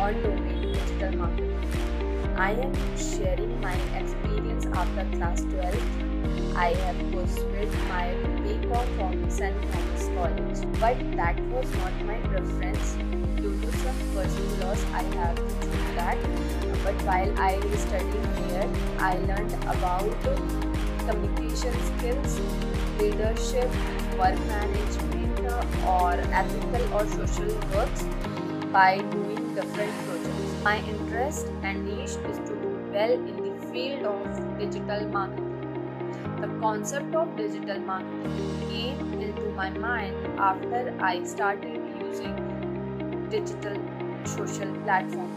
or domain digital marketing. I am sharing my experience after class 12. I have pursued my BCom from Saint Francis College, but that was not my preference. Due to some personal loss, I have to choose that. But while I studied here, I learned about communication skills, leadership, work management, or ethical or social works by doing different projects. My interest and niche is to do well in the field of digital marketing. The concept of digital marketing came into my mind after I started using digital social platform,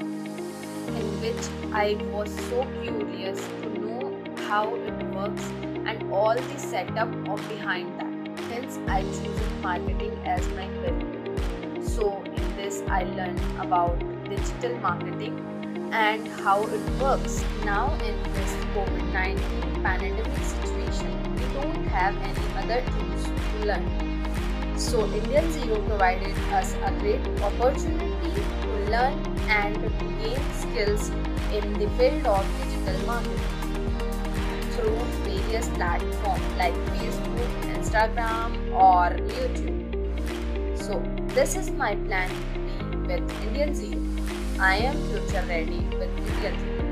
in which I was so curious to know how it works and all the setup of behind that. Hence, I chose marketing as my career. So in this, I learned about digital marketing and how it works. Now in this COVID-19 pandemic situation, we don't have any other tools to learn. So IndianZero provided us a great opportunity to learn and to gain skills in the field of digital marketing through various platforms like Facebook, Instagram, or YouTube. So this is my plan B with IndianZero. I am future ready with IndianZero.